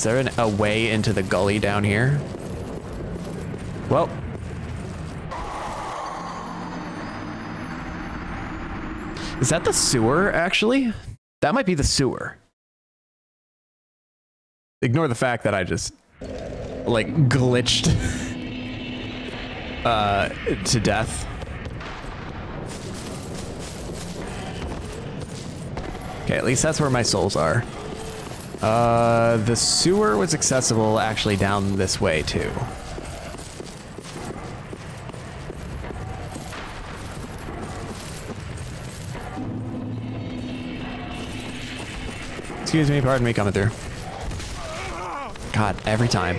Is there a way into the gully down here? Well. Is that the sewer, actually? That might be the sewer. Ignore the fact that I just, like, glitched to death. Okay, at least that's where my souls are. The sewer was accessible actually down this way, too. Excuse me, pardon me, coming through. God, every time.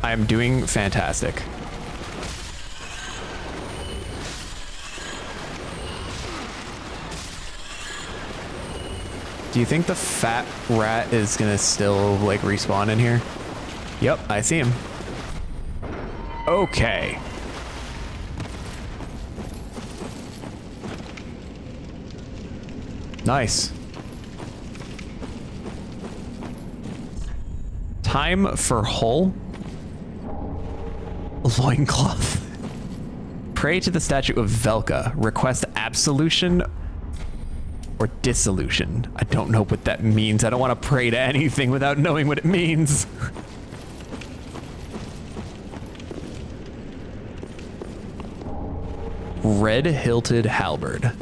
I am doing fantastic. Do you think the fat rat is gonna still, like, respawn in here? Yep, I see him. Okay. Nice. Time for hole. Loincloth. Pray to the statue of Velka. Request absolution or dissolution. I don't know what that means. I don't want to pray to anything without knowing what it means. Red hilted halberd.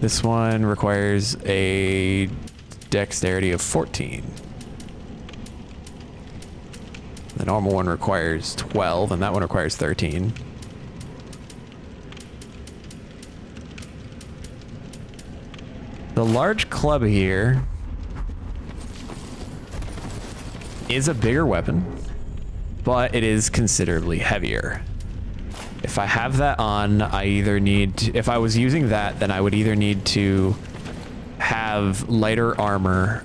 This one requires a dexterity of 14. The normal one requires 12, and that one requires 13. The large club here is a bigger weapon, but it is considerably heavier. If I have that on, I either need to, if I was using that, then I would either need to have lighter armor.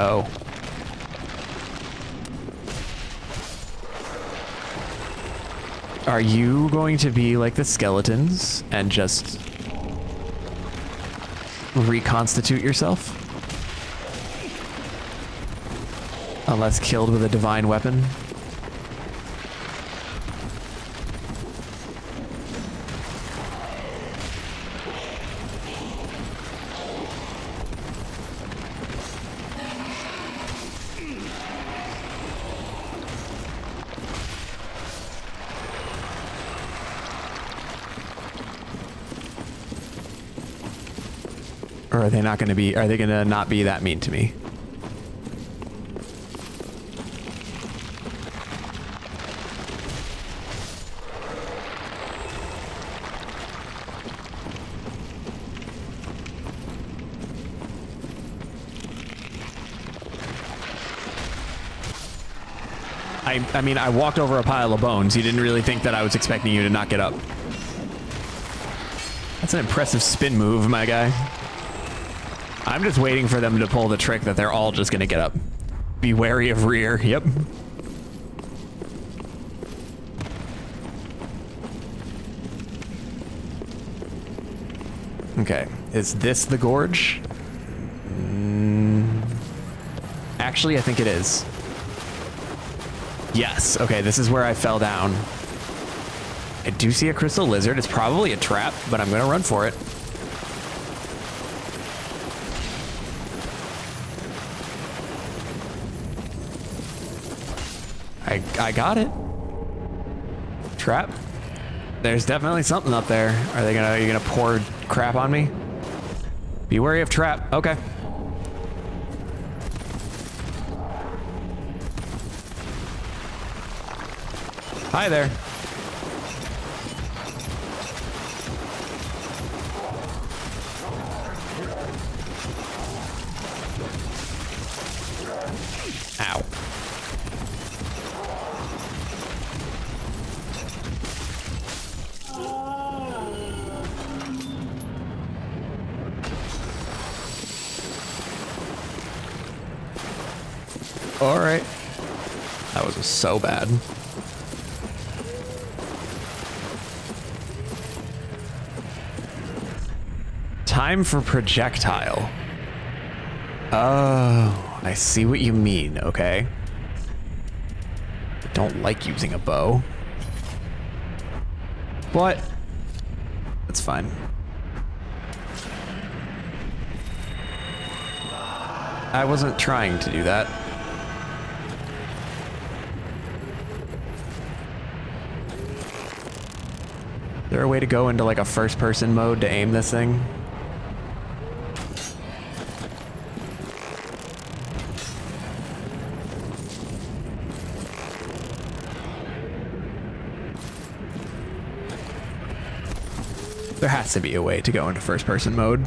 Oh. Are you going to be like the skeletons and just reconstitute yourself? Unless killed with a divine weapon. Or are they not going to be, are they going to not be that mean to me? I mean, I walked over a pile of bones. You didn't really think that I was expecting you to not get up. That's an impressive spin move, my guy. I'm just waiting for them to pull the trick that they're all just gonna get up. Be wary of rear. Yep. Okay. Is this the gorge? Actually, I think it is. Yes. Okay, this is where I fell down. I do see a crystal lizard. It's probably a trap, but I'm gonna run for it. I got it. Trap. There's definitely something up there. Are they gonna, are you gonna pour crap on me? Be wary of trap. Okay. Hi there. Alright. That was so bad. Time for projectile. Oh, I see what you mean, okay. I don't like using a bow. But that's fine. I wasn't trying to do that. Is there a way to go into like a first-person mode to aim this thing? There has to be a way to go into first-person mode.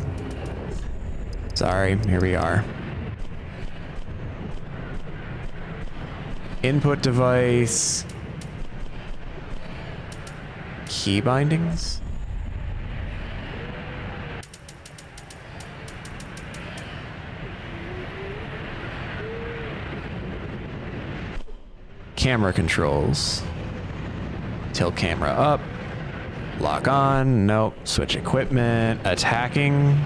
Sorry, here we are. Input device. Key bindings? Camera controls. Tilt camera up. Lock on. Nope. Switch equipment. Attacking.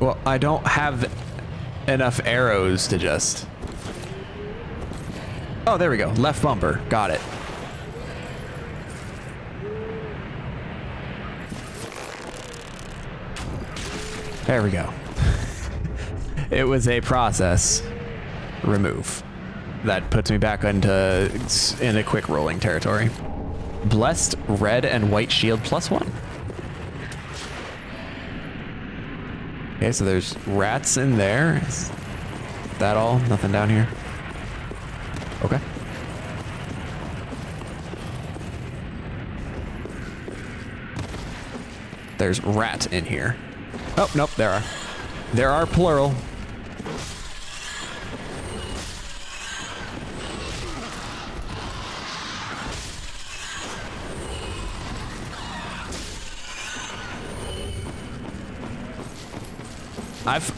Well, I don't have enough arrows to just... Oh, there we go. Left bumper. Got it. There we go. It was a process. Remove. That puts me back into quick rolling territory. Blessed red and white shield +1. Okay, so there's rats in there. Is that all? Nothing down here? Okay. There's rat in here. Oh, nope, there are. There are plural.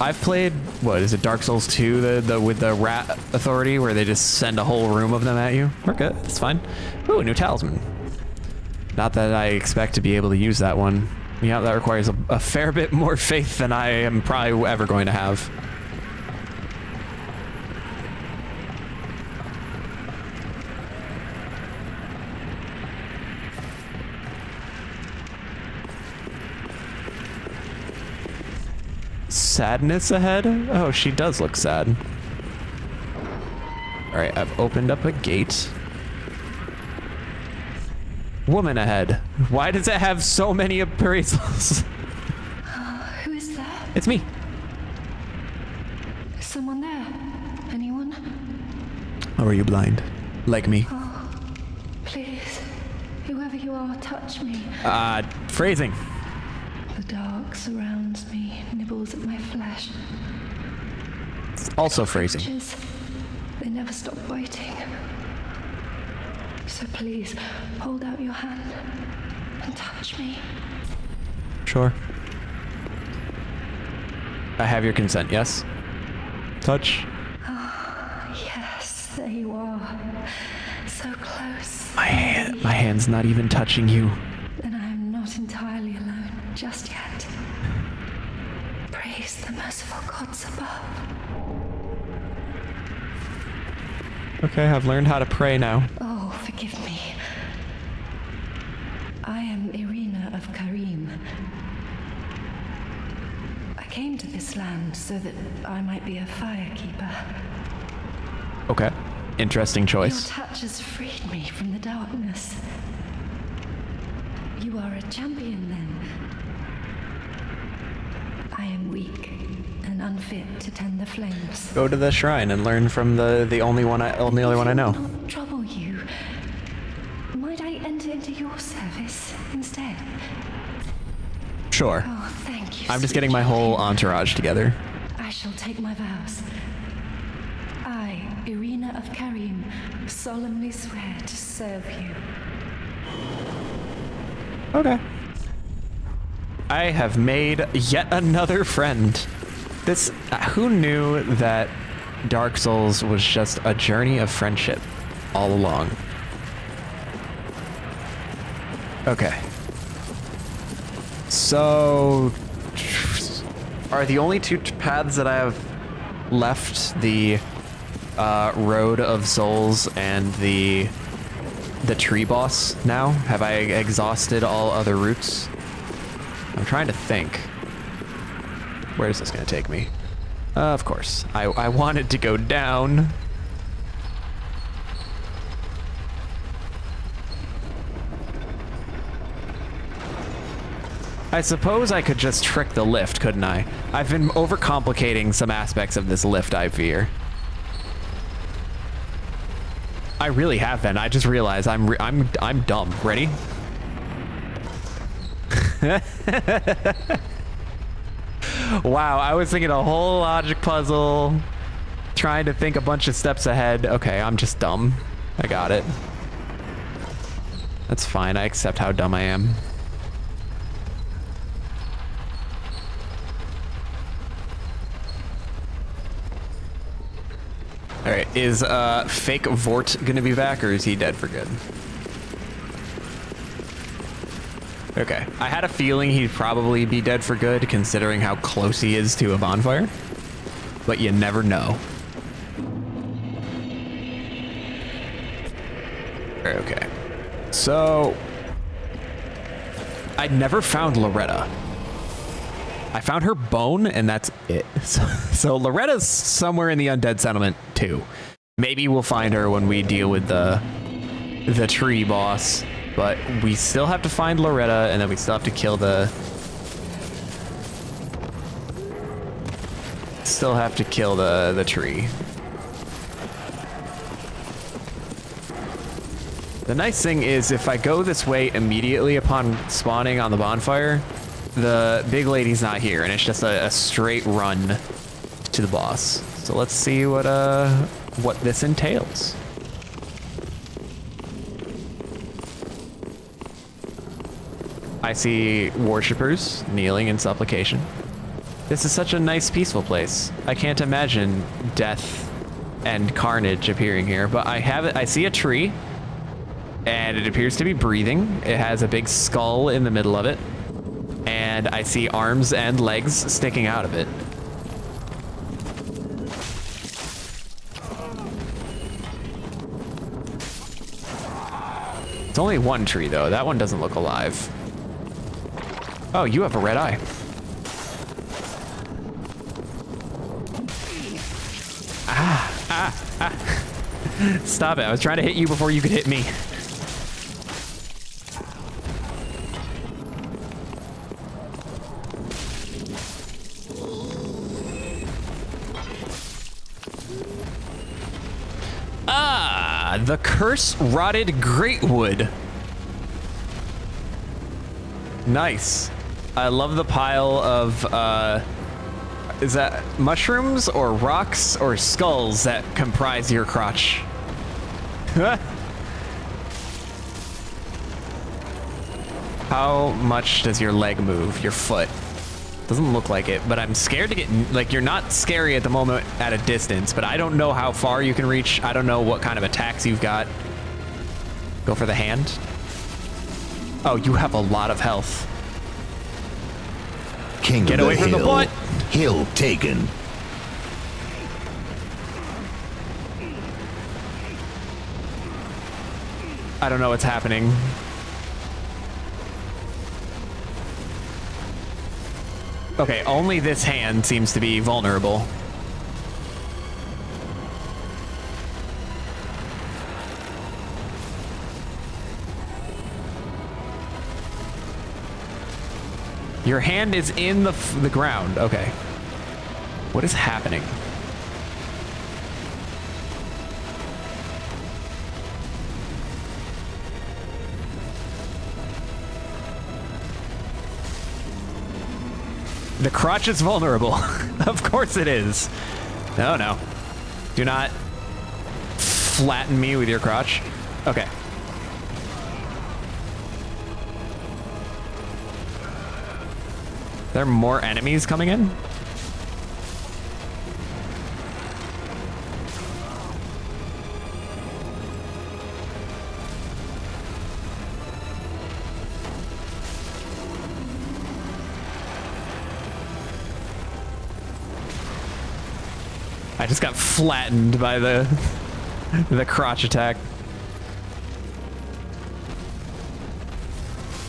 I've played, what is it, Dark Souls 2, the with the rat authority where they just send a whole room of them at you. We're good, it's fine. Ooh, new talisman. Not that I expect to be able to use that one. Yeah, that requires a fair bit more faith than I am probably ever going to have. Sadness ahead? Oh, she does look sad. Alright, I've opened up a gate. Woman ahead. Why does it have so many appraisals? Who is that? It's me. Is someone there? Anyone? Or are you blind? Like me? Oh, please. Whoever you are, touch me. Phrasing. The dark surrounds me, nibbles at my flesh. It's also phrasing. Creatures, they never stop biting. So please, hold out your hand and touch me. Sure. I have your consent, yes? Touch. Oh, yes, there you are. So close. My hand's not even touching you. Then I am not entirely alone just yet. Praise the merciful gods above. Okay, I've learned how to pray now. Oh, forgive me. I am Irina of Carim. I came to this land so that I might be a firekeeper. Okay, interesting choice. Your touch has freed me from the darkness. You are a champion, then. I am weak and unfit to tend the flames. Go to the shrine and learn from the only one I know. Not trouble you. Might I enter into your service instead? Sure. Oh, thank you. I'm just getting my whole entourage together. I shall take my vows. I, Irina of Carim, solemnly swear to serve you. Okay. I have made yet another friend. This, who knew that Dark Souls was just a journey of friendship all along? Okay. So are the only two paths that I have left the Road of Souls and the tree boss now? Have I exhausted all other routes? I'm trying to think. Where is this going to take me? Of course. I wanted to go down. I suppose I could just trick the lift, couldn't I? I've been overcomplicating some aspects of this lift, I fear. I really have been. I just realized I'm dumb. Ready? Wow, I was thinking a whole logic puzzle, trying to think a bunch of steps ahead. Okay, I'm just dumb. I got it. That's fine. I accept how dumb I am. All right, is Fake Vort gonna be back, or is he dead for good? Okay, I had a feeling he'd probably be dead for good, considering how close he is to a bonfire. But you never know. Okay, so I never found Loretta. I found her bone, and that's it. So Loretta's somewhere in the Undead Settlement too. Maybe we'll find her when we deal with the tree boss. But we still have to find Loretta, and then we still have to kill the... Still have to kill the tree. The nice thing is, if I go this way immediately upon spawning on the bonfire, the big lady's not here, and it's just a straight run to the boss. So let's see what this entails. I see worshippers kneeling in supplication. This is such a nice, peaceful place. I can't imagine death and carnage appearing here, but I see a tree, and it appears to be breathing. It has a big skull in the middle of it. And I see arms and legs sticking out of it. It's only one tree, though. That one doesn't look alive. Oh, you have a red eye. Ah, ah, ah. Stop it. I was trying to hit you before you could hit me. The Curse-Rotted Greatwood. Nice. I love the pile of, is that mushrooms or rocks or skulls that comprise your crotch? How much does your leg move? Your foot? Doesn't look like it, but I'm scared to get, like, you're not scary at the moment at a distance, but I don't know how far you can reach. I don't know what kind of attacks you've got. Go for the hand. Oh, you have a lot of health. King get away from the butt. Hill taken. I don't know what's happening. Okay, only this hand seems to be vulnerable. Your hand is in the ground. Okay. What is happening? The crotch is vulnerable. Of course it is. Oh no. Do not flatten me with your crotch. Okay. There are more enemies coming in? I just got flattened by the crotch attack.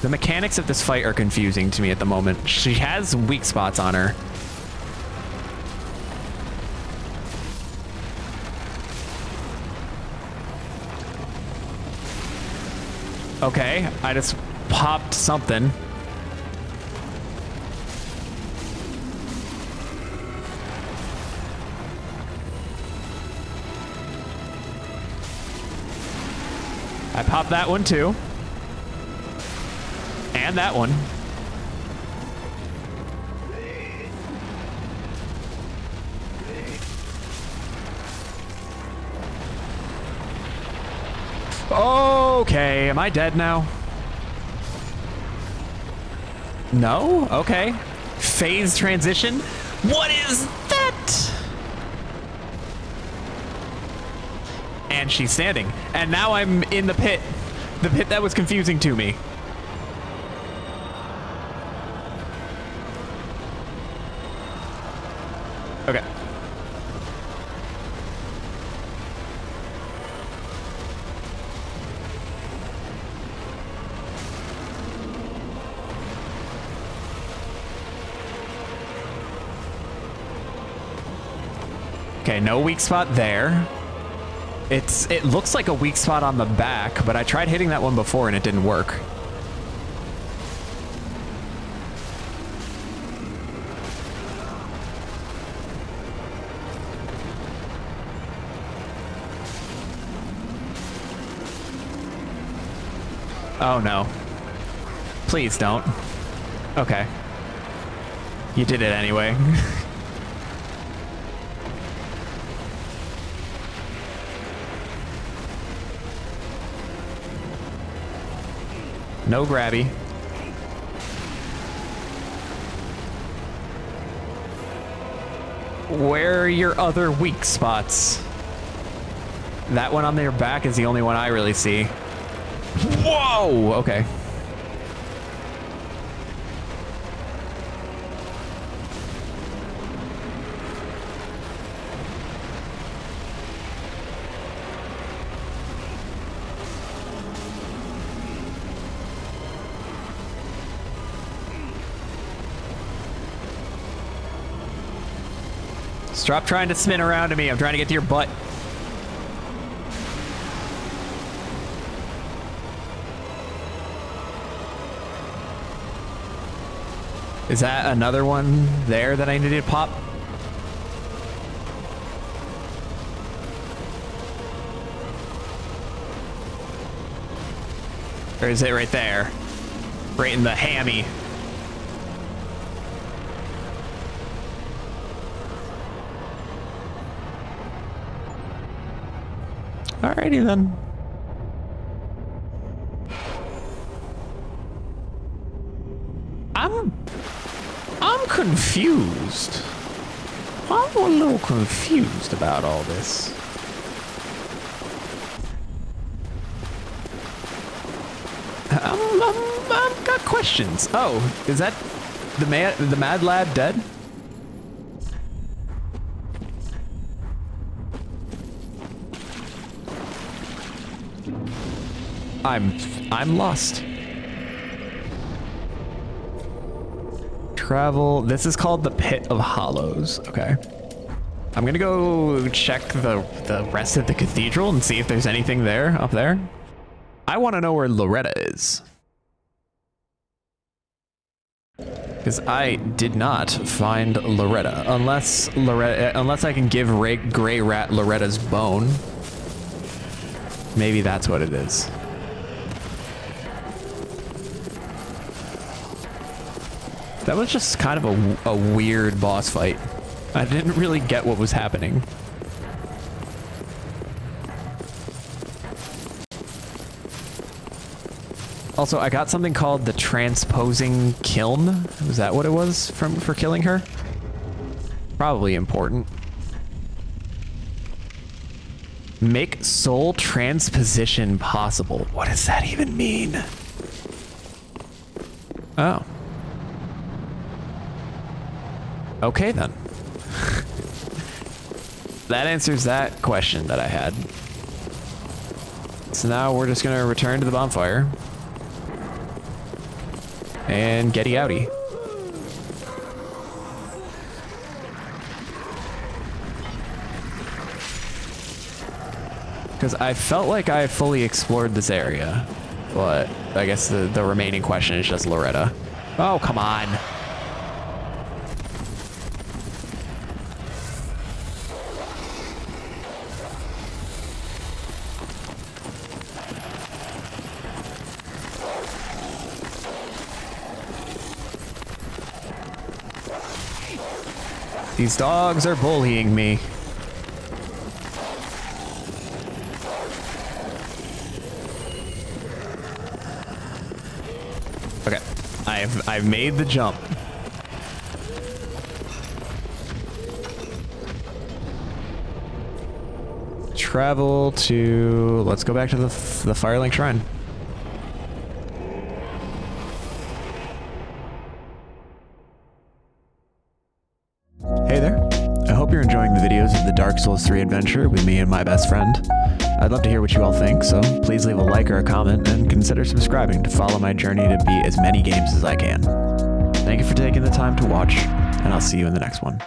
The mechanics of this fight are confusing to me at the moment. She has weak spots on her. Okay, I just popped something. I popped that one too. And that one. Okay, am I dead now? No? Okay. Phase transition? What is that? And she's standing. And now I'm in the pit. The pit that was confusing to me. Okay. Okay, no weak spot there. It looks like a weak spot on the back, but I tried hitting that one before and it didn't work. Oh no. Please don't. Okay. You did it anyway. No grabby. Where are your other weak spots? That one on their back is the only one I really see. Whoa! Okay. Stop trying to spin around to me. I'm trying to get to your butt. Is that another one there that I needed to pop? Or is it right there? Right in the hammy. Alrighty then. Confused. I'm a little confused about all this. I've got questions. Oh, is that the mad lad dead? I'm lost. Travel. This is called the Pit of Hollows. Okay. I'm gonna go check the rest of the cathedral and see if there's anything there up there. I want to know where Loretta is. Because I did not find Loretta. Unless I can give Grey Rat Loretta's bone. Maybe that's what it is. That was just kind of a weird boss fight. I didn't really get what was happening. Also, I got something called the Transposing Kiln. Was that what it was for killing her? Probably important. Make soul transposition possible. What does that even mean? Oh. Okay, then. That answers that question that I had. So now we're just gonna return to the bonfire. And getty outie. Because I felt like I fully explored this area. But I guess the remaining question is just Loretta. Oh, come on. These dogs are bullying me. Okay, I've made the jump. Travel to, let's go back to the Firelink Shrine. Dark Souls 3 adventure with me and my best friend. I'd love to hear what you all think, so please leave a like or a comment and consider subscribing to follow my journey to beat as many games as I can. Thank you for taking the time to watch, and I'll see you in the next one.